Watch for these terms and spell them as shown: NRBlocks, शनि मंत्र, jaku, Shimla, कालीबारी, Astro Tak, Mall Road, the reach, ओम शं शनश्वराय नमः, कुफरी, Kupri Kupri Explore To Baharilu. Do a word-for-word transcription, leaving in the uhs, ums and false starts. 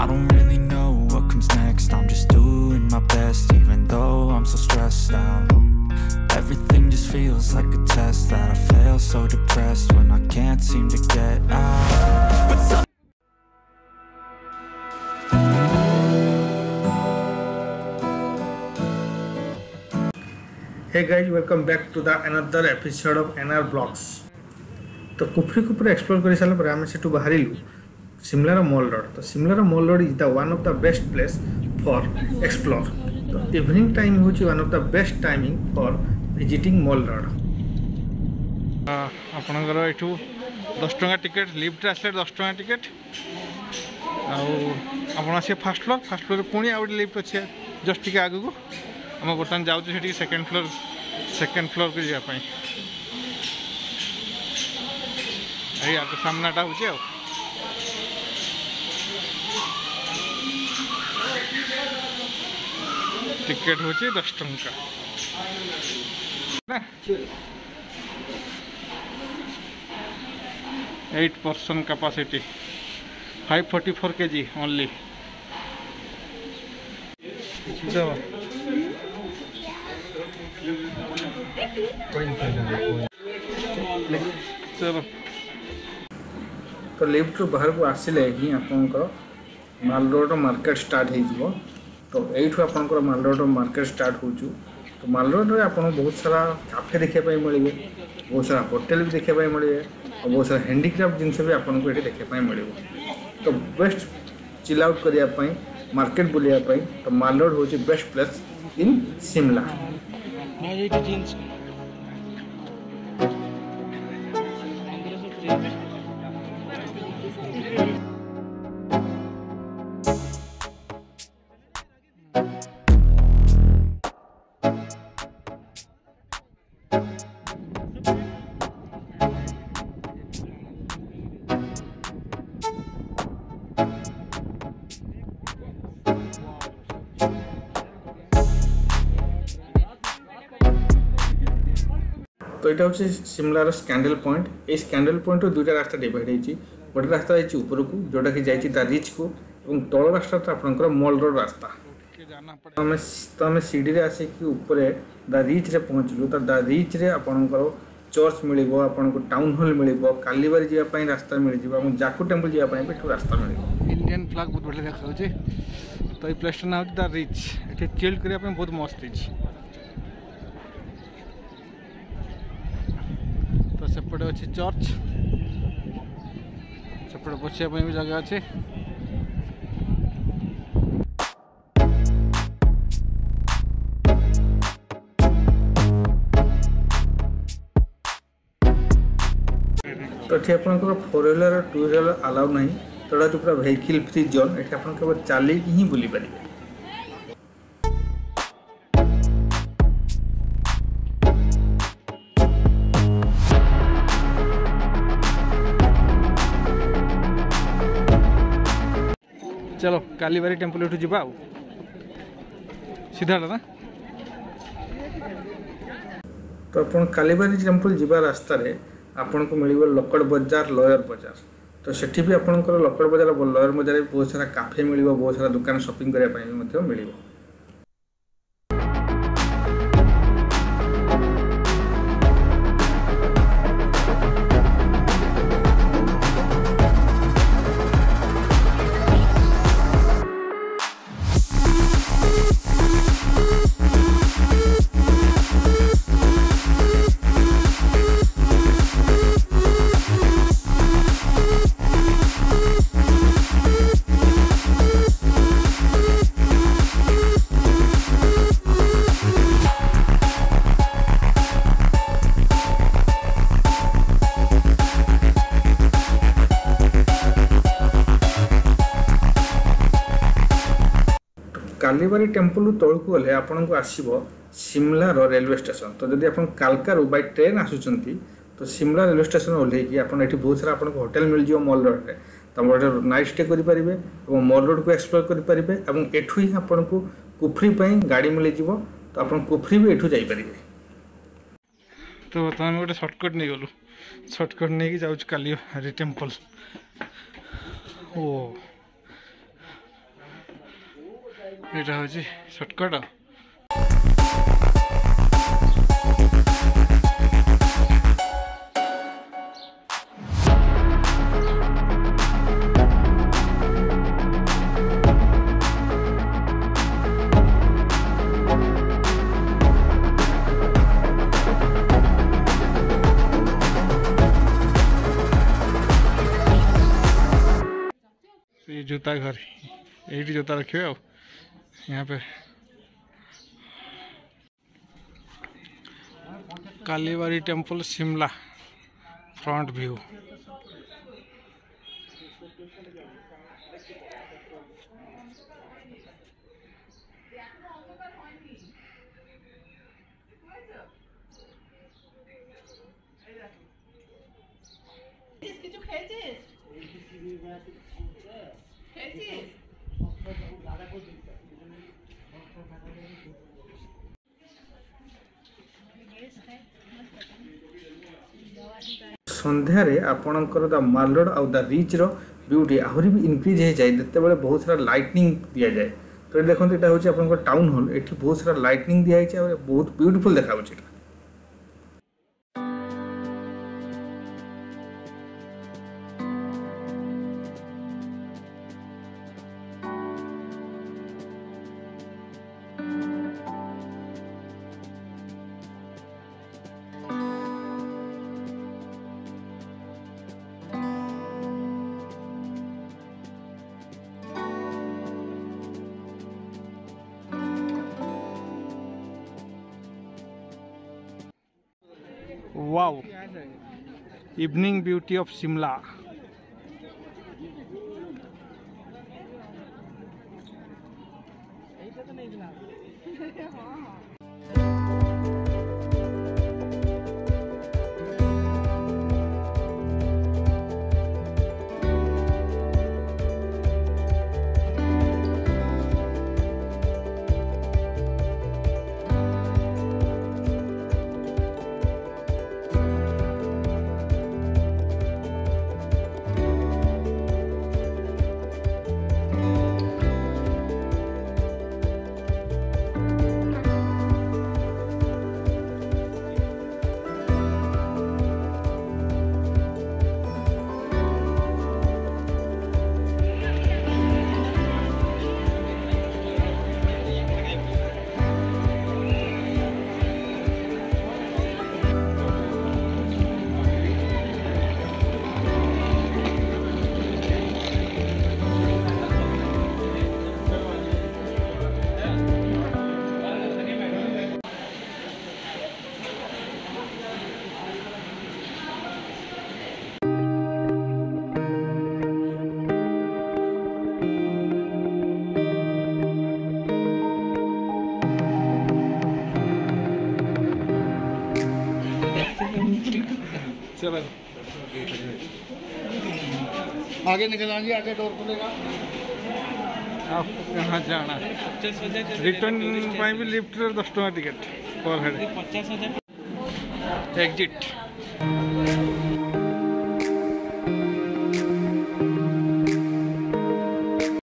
I don't really know what comes next. I'm just doing my best, even though I'm so stressed out. Everything just feels like a test that I fail, so depressed when I can't seem to get out. But some Hey guys, welcome back to the another episode of NRBlocks. So Kupri Kupri Explore To Baharilu, Shimla Mall Road. So Shimla Mall Road is the one of the best place for explore. So evening time is one of the best timing for visiting Mall Road. Uh, apnagaro etu ten taka ticket, lift asle ten taka ticket. Au apna se first floor, first floor koni out lift ache just ke aage ko. Ama botan jao to seti second floor, second floor ko ja pai. अरे आपके सामने आटा हो जाओ। Ticket हो जाए दस टंका। ना? Eight person capacity, five forty four kg only. चलो। तो लेफ्ट टू बाहर को आसिले ही आपन को माल रोड मार्केट स्टार्ट हे जीवो तो एठो आपन को माल रोड मार्केट स्टार्ट हो जु तो माल रोड रे आपन बहुत सारा काफे देखे पाई मिलबो बहुत सारा होटल भी देखे पाई मिलबे और बहुत सारा हैंडीक्राफ्ट जिंस भी आपन को एठे देखे पाई मिलबो तो बेस्ट चिल आउट करिया पाई मार्केट बुलिया पाई तो माल रोड हो जे बेस्ट प्लेस इन शिमला तो इटा होची शिमला रो स्कैंडल पॉइंट ए स्कैंडल पॉइंट रो दुटा रास्ता डिवाइड हेची गोटे रास्ता हेची ऊपर को जोटा कि जाईची ता रिच को एवं तळ रास्ता त आपनकर मॉल रोड रास्ता हम हम सीडी रे आसे कि ऊपर दा रिच रे पहुचलु त दा रिच रे आपनकर चर्च मिलिबो आपन को टाउन हॉल मिलिबो कालीबारी जिया पई रास्ता मिलिबो एवं जाकू टेंपल जिया पई बेठो रास्ता मिलिबो इंडियन फ्लैग बहुत बढ़िया देखौ छी तो ई प्लेस ना द रिच एते चिल करिया पई बहुत मस्त छी सेपड़े अच्छे चर्च सेपड़े बच्चे पे भी जगह अच्छे तो ठीक अपन को फोर व्हीलर और टू व्हीलर अलाउ नहीं थोड़ा जो पूरा व्हीकल फ्री जोन एठे अपन के चाली ही बुली परिबे चलो कालीबारी टेम्पल उठ जिबा सीधा ना तो अपन कालीबारी टेम्पल जिबा रास्ता रे आपन को मिलिबो लोकड़ बाजार लोयर बाजार तो सेठी भी आपन को लोकड़ बाजार लोयर बाजार बहुत सारा काफे मिलिबो बहुत सारा दुकान शॉपिंग करे पाई मते मिलिबो कालीबारी टेम्पल तोल को गले आपन को आसीबो शिमला रो रेलवे स्टेशन तो जदी आपन कालका रो बाय ट्रेन आसुचंती तो शिमला रेलवे स्टेशन ओले कि आपन एठी बहुत सारा आपन को होटल मिल जियो मॉल रोड रे तमरो नाइट स्टे करि परिबे एवं मॉल रोड को एक्सप्लोर करि परिबे एवं एठु ही आपन को कुफरी पई गाडी मिल जिवो तो आपन कुफरी भी एठु जाई परिबे तो त हम गोटे शॉर्टकट नै गेलु शॉर्टकट नै कि जाउ कालीबारी टेम्पल ओ এটা হচ্ছে শর্টকাট। ये जूता घर यही जूता रखे हो यहाँ पे। कालीबारी temple Shimla front view. सन्धार आपणकर द मॉल रोड आउ द रिच रो ब्यूटी आहरी भी इनक्रीज हो जाए जिते बड़े बहुत सारा लाइटनिंग दि जाए। तो ये देखते यहाँ हूँ आप टाउन हॉल ये बहुत सारा लाइटनिंग दि जाए और बहुत ब्यूटीफुल देखा होगा। Wow, evening beauty of Shimla. चलो आगे निकल आएंगे, आगे डोर खुलेगा। आप कहाँ जाना? रिटर्न पाए भी लिफ्ट दस टका टिकट पर हेड पचास हजार। एग्जिट।